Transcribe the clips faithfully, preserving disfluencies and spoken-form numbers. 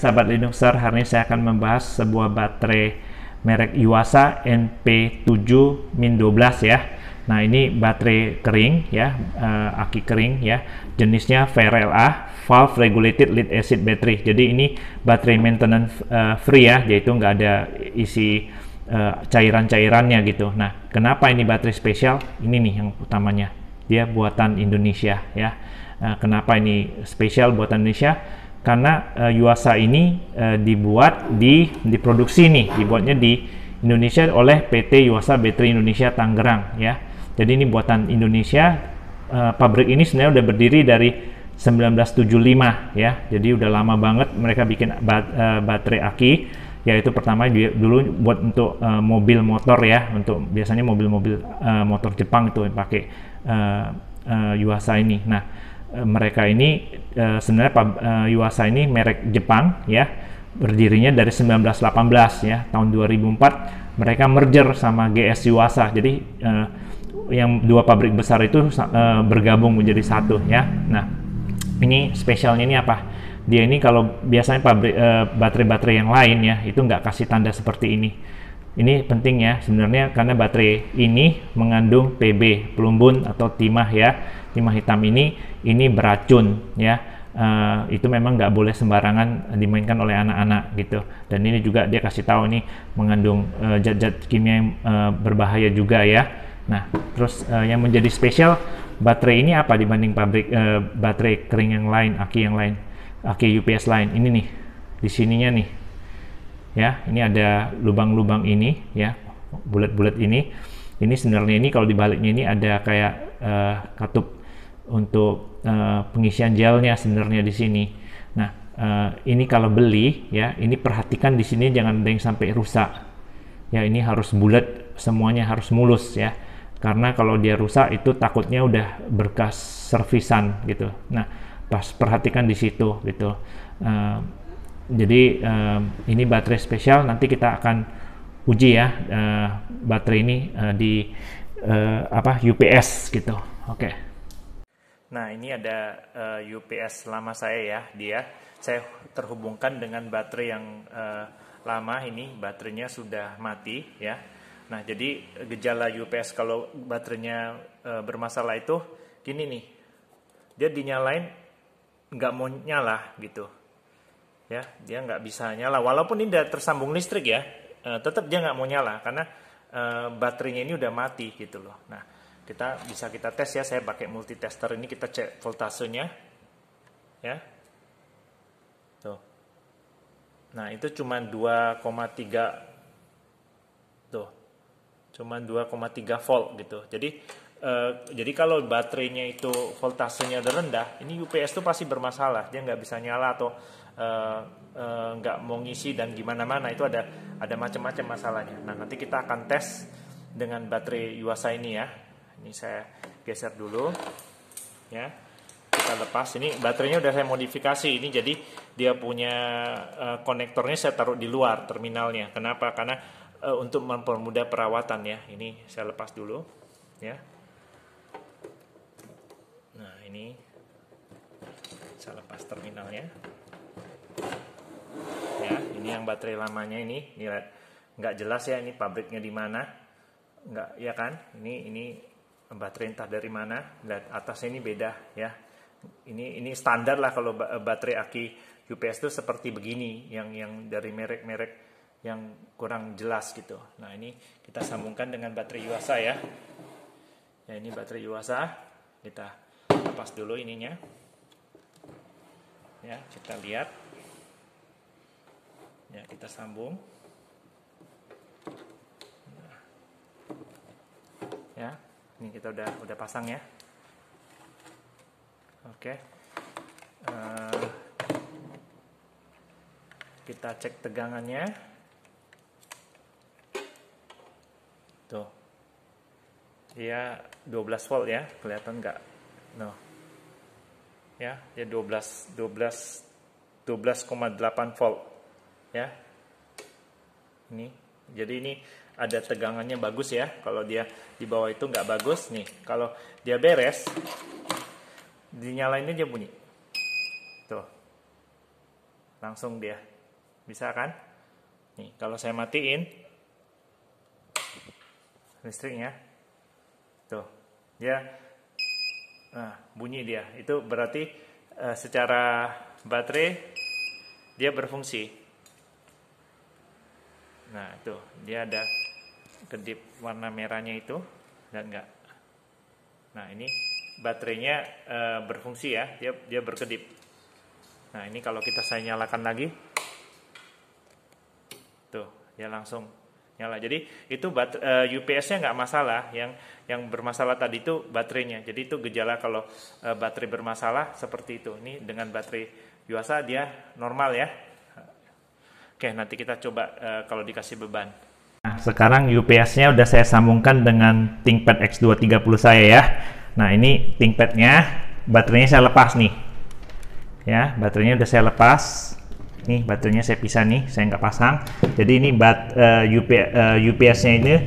sahabat Linuxer, hari ini saya akan membahas sebuah baterai merek Yuasa N P tujuh dash dua belas ya. Nah, ini baterai kering ya, uh, aki kering ya, jenisnya V R L A, Valve Regulated Lead Acid Battery. Jadi ini baterai maintenance uh, free ya, yaitu nggak ada isi uh, cairan-cairannya gitu. Nah, kenapa ini baterai spesial? Ini nih yang utamanya, dia buatan Indonesia ya. Uh, kenapa ini spesial buatan Indonesia? Karena uh, Yuasa ini uh, dibuat di diproduksi nih, dibuatnya di Indonesia oleh P T Yuasa Baterai Indonesia Tangerang ya. Jadi ini buatan Indonesia. Uh, pabrik ini sebenarnya udah berdiri dari seribu sembilan ratus tujuh puluh lima ya. Jadi udah lama banget mereka bikin bat, uh, baterai aki, yaitu pertama dulu buat untuk uh, mobil motor ya, untuk biasanya mobil-mobil uh, motor Jepang itu yang pakai uh, uh, Yuasa ini. Nah, mereka ini uh, sebenarnya uh, Yuasa ini merek Jepang ya, berdirinya dari seribu sembilan ratus delapan belas ya, tahun dua ribu empat mereka merger sama G S Yuasa. Jadi uh, yang dua pabrik besar itu uh, bergabung menjadi satu ya. Nah, ini spesialnya ini apa? Dia ini kalau biasanya pabrik uh, baterai-baterai yang lain ya, itu nggak kasih tanda seperti ini. Ini penting ya sebenarnya, karena baterai ini mengandung P B, pelumbun atau timah ya, timah hitam ini ini beracun ya. Uh, itu memang nggak boleh sembarangan dimainkan oleh anak-anak gitu. Dan ini juga dia kasih tahu ini mengandung zat-zat uh, kimia yang uh, berbahaya juga ya. Nah, terus uh, yang menjadi spesial baterai ini apa dibanding pabrik uh, baterai kering yang lain, aki yang lain, aki U P S lain? Ini nih, di sininya nih. Ya, ini ada lubang-lubang ini ya, bulat-bulat ini. Ini sebenarnya ini kalau dibaliknya ini ada kayak uh, katup untuk uh, pengisian gelnya sebenarnya di sini. Nah, uh, ini kalau beli ya, ini perhatikan di sini jangan ada yang sampai rusak. Ya, ini harus bulat, semuanya harus mulus ya. Karena kalau dia rusak itu takutnya udah berkas servisan gitu. Nah, pas perhatikan di situ gitu. Uh, Jadi uh, ini baterai spesial, nanti kita akan uji ya uh, baterai ini uh, di uh, apa U P S gitu. Oke. Okay. Nah, ini ada uh, U P S lama saya ya, dia saya terhubungkan dengan baterai yang uh, lama ini, baterainya sudah mati ya. Nah, jadi gejala U P S kalau baterainya uh, bermasalah itu gini nih. Dia dinyalain nggak mau nyala gitu. Ya, dia nggak bisa nyala walaupun ini udah tersambung listrik ya, e, tetap dia nggak mau nyala karena e, baterainya ini udah mati gitu loh. Nah, kita bisa kita tes ya, saya pakai multitester ini, kita cek voltasenya ya. Tuh. Nah, itu cuma dua koma tiga tuh. Cuma dua koma tiga volt gitu. Jadi e, jadi kalau baterainya itu voltasenya udah rendah, ini U P S tuh pasti bermasalah, dia nggak bisa nyala atau nggak uh, uh, mau ngisi dan gimana-mana, itu ada ada macam-macam masalahnya. Nah, nanti kita akan tes dengan baterai Yuasa ini ya. Ini saya geser dulu ya, kita lepas. Ini baterainya udah saya modifikasi ini, jadi dia punya uh, konektornya saya taruh di luar terminalnya. Kenapa? Karena uh, untuk mempermudah perawatan ya. Ini saya lepas dulu ya. Nah, ini saya lepas terminalnya. Ya, ini yang baterai lamanya ini, ini nggak jelas ya, ini pabriknya di mana, nggak ya kan? Ini ini baterai entah dari mana, lihat atasnya ini beda ya. Ini ini standar lah kalau baterai aki U P S itu seperti begini, yang yang dari merek-merek yang kurang jelas gitu. Nah, ini kita sambungkan dengan baterai Yuasa ya. Ya, ini baterai Yuasa, kita lepas dulu ininya. Ya, kita lihat. Ya, kita sambung. Nah. Ya, ini kita udah udah pasang ya. Oke. Uh, kita cek tegangannya. Tuh. Dia dua belas volt ya, kelihatan nggak? No. Ya, dia dua belas koma delapan volt. Ya, ini jadi ini ada tegangannya bagus ya. Kalau dia di bawah itu nggak bagus nih. Kalau dia beres, dinyalainnya dia bunyi. Tuh, langsung dia. Bisa kan? Nih, kalau saya matiin listriknya, tuh, dia, nah, bunyi dia. Itu berarti uh, secara baterai dia berfungsi. Nah, tuh, dia ada kedip warna merahnya itu, dan enggak. Nah, ini baterainya e, berfungsi ya, dia, dia berkedip. Nah, ini kalau kita saya nyalakan lagi, tuh, dia langsung nyala. Jadi, itu e, U P S-nya nggak masalah, yang yang bermasalah tadi itu baterainya. Jadi, itu gejala kalau e, baterai bermasalah seperti itu. Ini dengan baterai Yuasa, dia normal ya. Oke, nanti kita coba e, kalau dikasih beban. Nah, sekarang U P S-nya udah saya sambungkan dengan ThinkPad X dua tiga puluh saya ya. Nah, ini ThinkPad-nya, baterainya saya lepas nih. Ya, baterainya udah saya lepas. Nih, baterainya saya pisah nih, saya nggak pasang. Jadi ini bat uh, U P S-nya ini uh,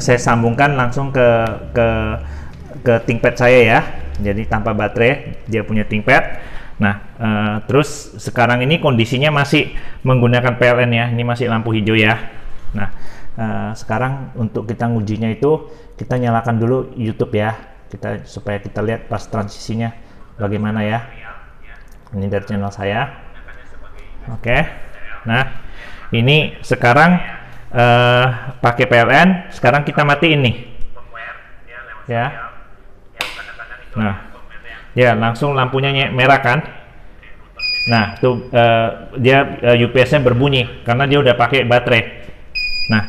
saya sambungkan langsung ke ke ke ThinkPad saya ya. Jadi tanpa baterai, dia punya ThinkPad. Nah, uh, terus sekarang ini kondisinya masih menggunakan P L N ya. Ini masih lampu hijau ya. Nah, Uh, sekarang untuk kita ngujinya itu kita nyalakan dulu YouTube ya, kita supaya kita lihat pas transisinya bagaimana ya. Ini dari channel saya. Oke. Okay. Nah, ini sekarang uh, pakai P L N. Sekarang kita matiin nih. Ya. Nah, ya langsung lampunya merah kan. Nah, tuh uh, dia uh, U P S-nya berbunyi karena dia udah pakai baterai. Nah.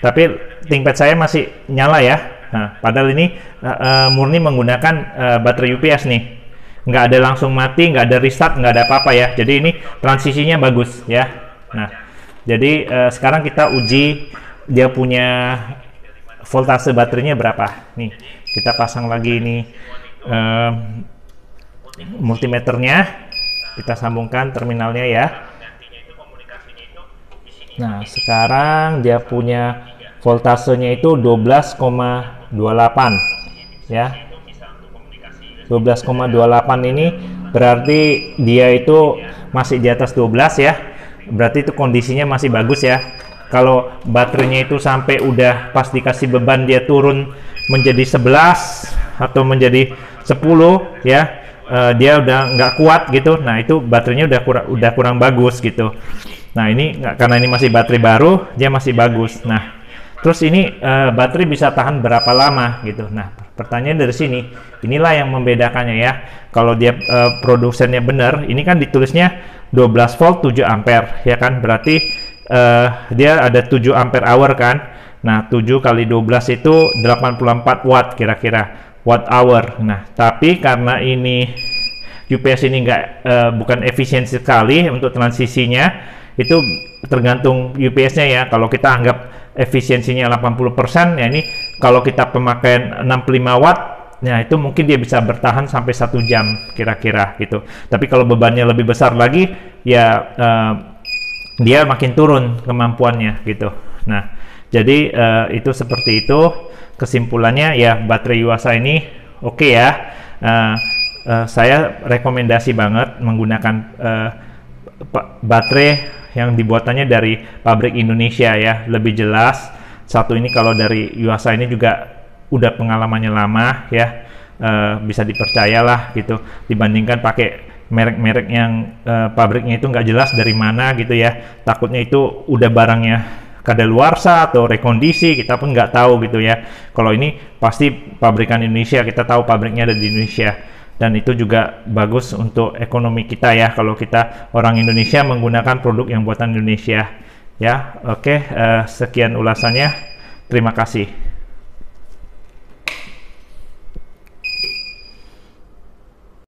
Tapi ThinkPad saya masih nyala ya. Nah, padahal ini uh, uh, murni menggunakan uh, baterai U P S nih. Nggak ada langsung mati, nggak ada restart, nggak ada apa-apa ya. Jadi ini transisinya bagus ya. Nah, jadi uh, sekarang kita uji dia punya voltase baterainya berapa. Nih, kita pasang lagi ini uh, multimeternya. Kita sambungkan terminalnya ya. Nah, sekarang dia punya voltasenya itu dua belas koma dua delapan ya. dua belas koma dua delapan ini berarti dia itu masih di atas dua belas ya. Berarti itu kondisinya masih bagus ya. Kalau baterainya itu sampai udah pas dikasih beban dia turun menjadi sebelas atau menjadi sepuluh ya, uh, dia udah nggak kuat gitu. Nah, itu baterainya udah kurang udah kurang bagus gitu. Nah, ini karena ini masih baterai baru, dia masih bagus. Nah, terus ini uh, baterai bisa tahan berapa lama gitu. Nah, pertanyaan dari sini, inilah yang membedakannya ya. Kalau dia uh, produsennya benar, ini kan ditulisnya dua belas volt tujuh ampere ya kan? Berarti uh, dia ada tujuh ampere hour kan? Nah, tujuh kali dua belas itu delapan puluh empat watt kira-kira, watt hour. Nah, tapi karena ini U P S ini enggak uh, bukan efisien sekali untuk transisinya. Itu tergantung U P S-nya ya. Kalau kita anggap efisiensinya delapan puluh persen ya, ini kalau kita pemakaian enam puluh lima watt, nah itu mungkin dia bisa bertahan sampai satu jam kira-kira gitu. Tapi kalau bebannya lebih besar lagi ya, eh, dia makin turun kemampuannya gitu. Nah, jadi eh, itu seperti itu kesimpulannya ya. Baterai Yuasa ini oke okay ya. Eh, eh, saya rekomendasi banget menggunakan eh, baterai yang dibuatannya dari pabrik Indonesia ya, lebih jelas. Satu ini kalau dari Yuasa ini juga udah pengalamannya lama ya, e, bisa dipercayalah gitu, dibandingkan pakai merek-merek yang e, pabriknya itu nggak jelas dari mana gitu ya. Takutnya itu udah barangnya kadaluarsa atau rekondisi, kita pun nggak tahu gitu ya. Kalau ini pasti pabrikan Indonesia, kita tahu pabriknya ada di Indonesia. Dan itu juga bagus untuk ekonomi kita ya, kalau kita orang Indonesia menggunakan produk yang buatan Indonesia ya. Oke, eh, sekian ulasannya. Terima kasih.